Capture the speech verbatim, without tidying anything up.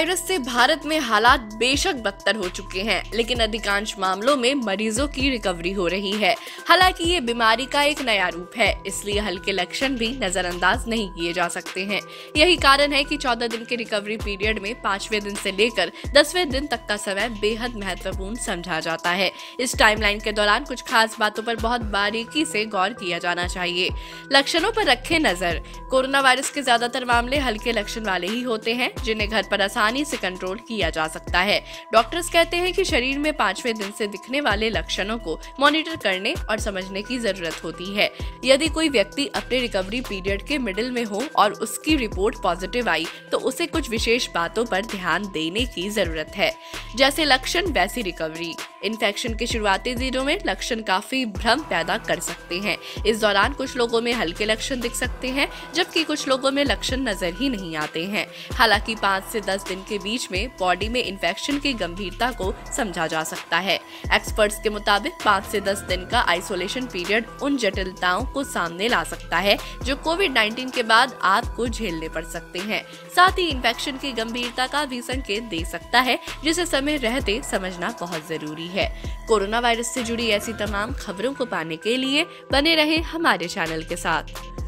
Virus से भारत में हालात बेशक बदतर हो चुके हैं, लेकिन अधिकांश मामलों में मरीजों की रिकवरी हो रही है। हालांकि ये बीमारी का एक नया रूप है, इसलिए हल्के लक्षण भी नजरअंदाज नहीं किए जा सकते हैं। यही कारण है कि चौदह दिन के रिकवरी पीरियड में पांचवें दिन से लेकर दसवें दिन तक का समय बेहद महत्वपूर्ण समझा जाता है। इस टाइमलाइन के दौरान कुछ खास बातों पर बहुत बारीकी से गौर किया जाना चाहिए। लक्षणों पर रखें नजर। कोरोना वायरस के ज्यादातर मामले हल्के लक्षण वाले ही होते हैं, जिन्हें घर पर आसानी से कंट्रोल किया जा सकता है। डॉक्टर्स कहते हैं कि शरीर में पांचवें दिन से दिखने वाले लक्षणों को मॉनिटर करने और समझने की जरूरत होती है। यदि कोई व्यक्ति अपने रिकवरी पीरियड के मिडिल में हो और उसकी रिपोर्ट पॉजिटिव आई, तो उसे कुछ विशेष बातों पर ध्यान देने की जरूरत है। जैसे लक्षण वैसी रिकवरी। इन्फेक्शन के शुरुआती दिनों में लक्षण काफी भ्रम पैदा कर सकते हैं। इस दौरान कुछ लोगों में हल्के लक्षण दिख सकते हैं, जबकि कुछ लोगों में लक्षण नजर ही नहीं आते हैं। हालांकि पाँच से दस दिन के बीच में बॉडी में इन्फेक्शन की गंभीरता को समझा जा सकता है। एक्सपर्ट्स के मुताबिक पाँच से दस दिन का आइसोलेशन पीरियड उन जटिलताओं को सामने ला सकता है जो कोविड नाइन्टीन के बाद आपको झेलने पड़ सकते हैं। साथ ही इन्फेक्शन की गंभीरता का भी संकेत दे सकता है, जिसे समय रहते समझना बहुत जरूरी है। कोरोना वायरस से जुड़ी ऐसी तमाम खबरों को पाने के लिए बने रहें हमारे चैनल के साथ।